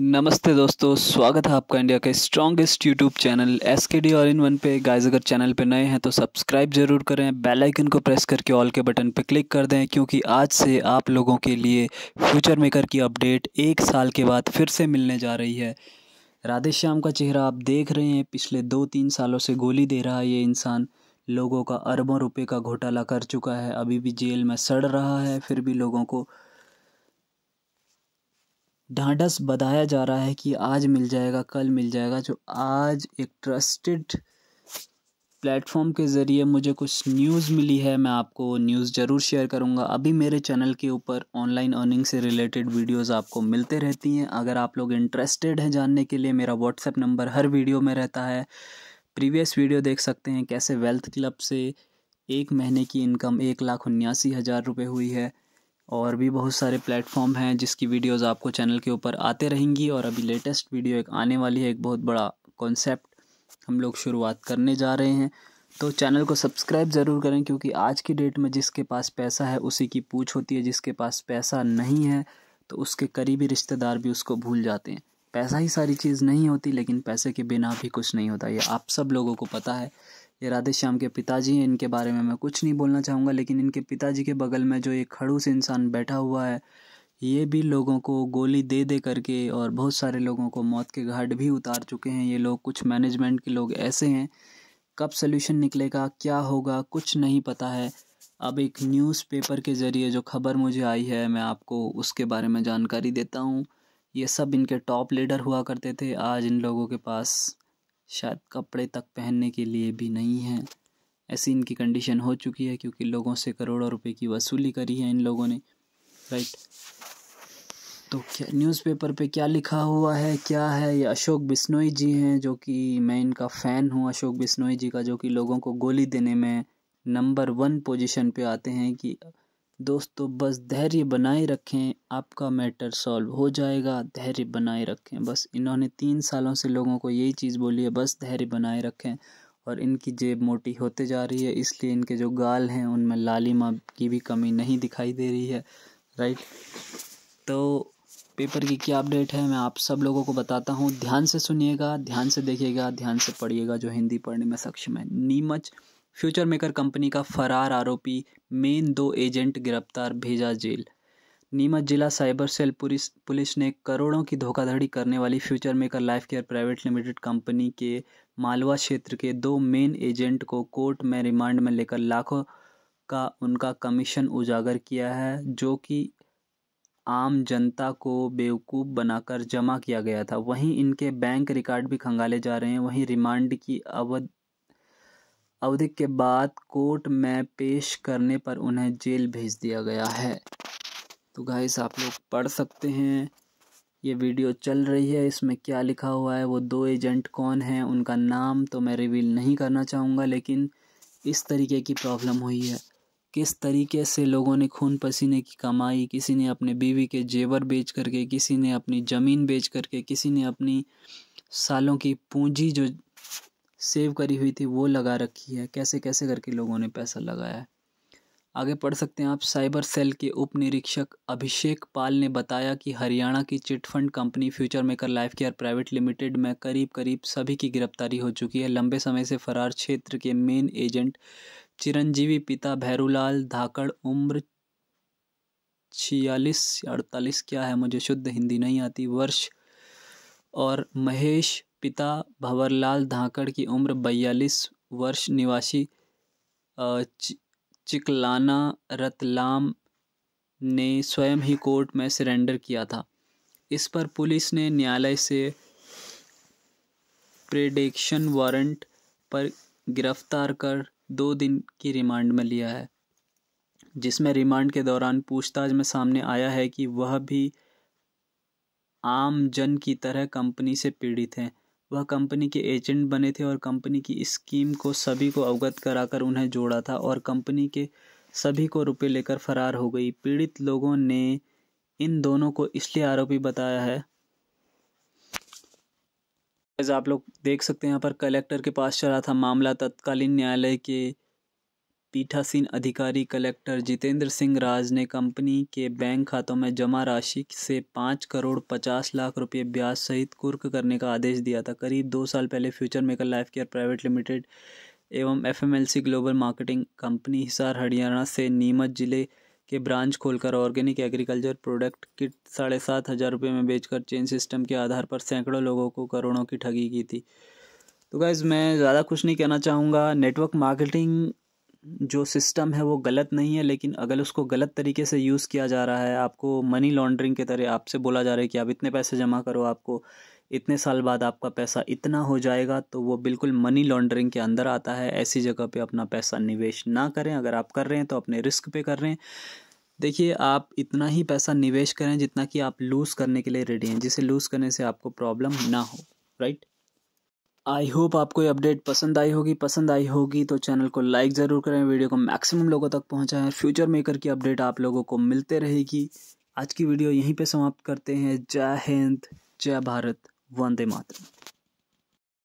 नमस्ते दोस्तों, स्वागत है आपका इंडिया के strongest YouTube channel SKD ALL IN ONE पे। गाइस, अगर चैनल पे नए हैं तो सब्सक्राइब जरूर करें, बेल आइकन को प्रेस करके ऑल के बटन पे क्लिक कर दें, क्योंकि आज से आप लोगों के लिए फ्यूचर मेकर की अपडेट 1 साल के बाद फिर से मिलने जा रही है। राधेश्याम का चेहरा आप देख रहे हैं, पिछले 2-3 सालों से गोली दे रहा है ये इंसान। लोगों का अरबों रुपये का घोटाला कर चुका है, अभी भी जेल में सड़ रहा है, फिर भी लोगों को ढांढस बधाया जा रहा है कि आज मिल जाएगा, कल मिल जाएगा। जो आज एक ट्रस्टेड प्लेटफॉर्म के ज़रिए मुझे कुछ न्यूज़ मिली है, मैं आपको न्यूज़ ज़रूर शेयर करूंगा। अभी मेरे चैनल के ऊपर ऑनलाइन अर्निंग से रिलेटेड वीडियोस आपको मिलते रहती हैं। अगर आप लोग इंटरेस्टेड हैं जानने के लिए, मेरा व्हाट्सएप नंबर हर वीडियो में रहता है। प्रीवियस वीडियो देख सकते हैं कैसे वेल्थ क्लब से 1 महीने की इनकम 1,79,000 रुपये हुई है। और भी बहुत सारे प्लेटफॉर्म हैं जिसकी वीडियोस आपको चैनल के ऊपर आते रहेंगी। और अभी लेटेस्ट वीडियो एक आने वाली है, एक बहुत बड़ा कॉन्सेप्ट हम लोग शुरुआत करने जा रहे हैं। तो चैनल को सब्सक्राइब ज़रूर करें, क्योंकि आज की डेट में जिसके पास पैसा है उसी की पूछ होती है, जिसके पास पैसा नहीं है तो उसके करीबी रिश्तेदार भी उसको भूल जाते हैं। पैसा ही सारी चीज़ नहीं होती, लेकिन पैसे के बिना भी कुछ नहीं होता, ये आप सब लोगों को पता है। ये राधेश्याम के पिताजी हैं, इनके बारे में मैं कुछ नहीं बोलना चाहूँगा, लेकिन इनके पिताजी के बगल में जो एक खड़ूस इंसान बैठा हुआ है, ये भी लोगों को गोली दे दे करके और बहुत सारे लोगों को मौत के घाट भी उतार चुके हैं ये लोग। कुछ मैनेजमेंट के लोग ऐसे हैं, कब सल्यूशन निकलेगा, क्या होगा, कुछ नहीं पता है। अब एक न्यूज़पेपर के ज़रिए जो खबर मुझे आई है, मैं आपको उसके बारे में जानकारी देता हूँ। ये सब इनके टॉप लीडर हुआ करते थे, आज इन लोगों के पास शायद कपड़े तक पहनने के लिए भी नहीं है, ऐसी इनकी कंडीशन हो चुकी है, क्योंकि लोगों से करोड़ों रुपए की वसूली करी है इन लोगों ने, राइट। तो क्या न्यूज़पेपर पे क्या लिखा हुआ है, क्या है, ये अशोक बिस्नोई जी हैं, जो कि मैं इनका फ़ैन हूँ, अशोक बिस्नोई जी का, जो कि लोगों को गोली देने में नंबर 1 पोजिशन पे आते हैं कि दोस्तों बस धैर्य बनाए रखें, आपका मैटर सॉल्व हो जाएगा, धैर्य बनाए रखें। बस इन्होंने 3 सालों से लोगों को यही चीज़ बोली है, बस धैर्य बनाए रखें। और इनकी जेब मोटी होते जा रही है, इसलिए इनके जो गाल हैं उनमें लालिमा की भी कमी नहीं दिखाई दे रही है, राइट। तो पेपर की क्या अपडेट है मैं आप सब लोगों को बताता हूँ, ध्यान से सुनिएगा, ध्यान से देखिएगा, ध्यान से पढ़िएगा जो हिंदी पढ़ने में सक्षम है। नीमच फ्यूचर मेकर कंपनी का फरार आरोपी, मेन 2 एजेंट गिरफ्तार, भेजा जेल। नीमच जिला साइबर सेल पुलिस ने करोड़ों की धोखाधड़ी करने वाली future maker life care private limited company के मालवा क्षेत्र के 2 मेन एजेंट को कोर्ट में रिमांड में लेकर लाखों का उनका कमीशन उजागर किया है, जो कि आम जनता को बेवकूफ़ बनाकर जमा किया गया था। वहीं इनके बैंक रिकॉर्ड भी खंगाले जा रहे हैं। वहीं रिमांड की अवधि के बाद कोर्ट में पेश करने पर उन्हें जेल भेज दिया गया है। तो गाइस, आप लोग पढ़ सकते हैं, ये वीडियो चल रही है, इसमें क्या लिखा हुआ है। वो 2 एजेंट कौन हैं, उनका नाम तो मैं रिवील नहीं करना चाहूँगा, लेकिन इस तरीके की प्रॉब्लम हुई है, किस तरीके से लोगों ने खून पसीने की कमाई, किसी ने अपने बीवी के जेवर बेच करके, किसी ने अपनी ज़मीन बेच करके, किसी ने अपनी सालों की पूंजी जो सेव करी हुई थी वो लगा रखी है, कैसे कैसे करके लोगों ने पैसा लगाया है। आगे पढ़ सकते हैं आप। साइबर सेल के उप निरीक्षक अभिषेक पाल ने बताया कि हरियाणा की chit fund company future maker life care private limited में करीब सभी की गिरफ्तारी हो चुकी है। लंबे समय से फरार क्षेत्र के मेन एजेंट चिरंजीवी, पिता भैरूलाल धाकड़, उम्र 46-48, क्या है मुझे शुद्ध हिंदी नहीं आती, वर्ष, और महेश, पिता भंवरलाल धाकड़ की उम्र 42 वर्ष, निवासी चिकलाना रतलाम, ने स्वयं ही कोर्ट में सरेंडर किया था। इस पर पुलिस ने न्यायालय से प्रेडिक्शन वारंट पर गिरफ्तार कर 2 दिन की रिमांड में लिया है, जिसमें रिमांड के दौरान पूछताछ में सामने आया है कि वह भी आम जन की तरह कंपनी से पीड़ित हैं। वह कंपनी के एजेंट बने थे और कंपनी की स्कीम को सभी को अवगत कराकर उन्हें जोड़ा था, और कंपनी के सभी को रुपए लेकर फरार हो गई। पीड़ित लोगों ने इन दोनों को इसलिए आरोपी बताया है। आप लोग देख सकते हैं, यहाँ पर कलेक्टर के पास चला था मामला। तत्कालीन न्यायालय के पीठासीन अधिकारी कलेक्टर जितेंद्र सिंह राज ने कंपनी के बैंक खातों में जमा राशि से 5 करोड़ 50 लाख रुपए ब्याज सहित कुर्क करने का आदेश दिया था। करीब 2 साल पहले future maker life care private limited एवं FMLC global marketing company Hisar Haryana से नीमच जिले के ब्रांच खोलकर ऑर्गेनिक एग्रीकल्चर प्रोडक्ट किट 7,500 रुपये में बेचकर चेन सिस्टम के आधार पर सैकड़ों लोगों को करोड़ों की ठगी की थी। तो गाइस मैं ज़्यादा कुछ नहीं कहना चाहूँगा। नेटवर्क मार्केटिंग जो सिस्टम है वो गलत नहीं है, लेकिन अगर उसको गलत तरीके से यूज़ किया जा रहा है, आपको मनी लॉन्ड्रिंग के तरह आपसे बोला जा रहा है कि आप इतने पैसे जमा करो, आपको इतने साल बाद आपका पैसा इतना हो जाएगा, तो वो बिल्कुल मनी लॉन्ड्रिंग के अंदर आता है। ऐसी जगह पे अपना पैसा निवेश ना करें। अगर आप कर रहे हैं तो अपने रिस्क पे कर रहे हैं। देखिए, आप इतना ही पैसा निवेश करें जितना कि आप लूज़ करने के लिए रेडी हैं, जिसे लूज़ करने से आपको प्रॉब्लम ना हो। राइट, आई होप आपको ये अपडेट पसंद आई होगी तो चैनल को लाइक ज़रूर करें, वीडियो को मैक्सिमम लोगों तक पहुँचाएँ। फ्यूचर मेकर की अपडेट आप लोगों को मिलते रहेगी। आज की वीडियो यहीं पर समाप्त करते हैं। जय हिंद, जय भारत, वंदे मातरम।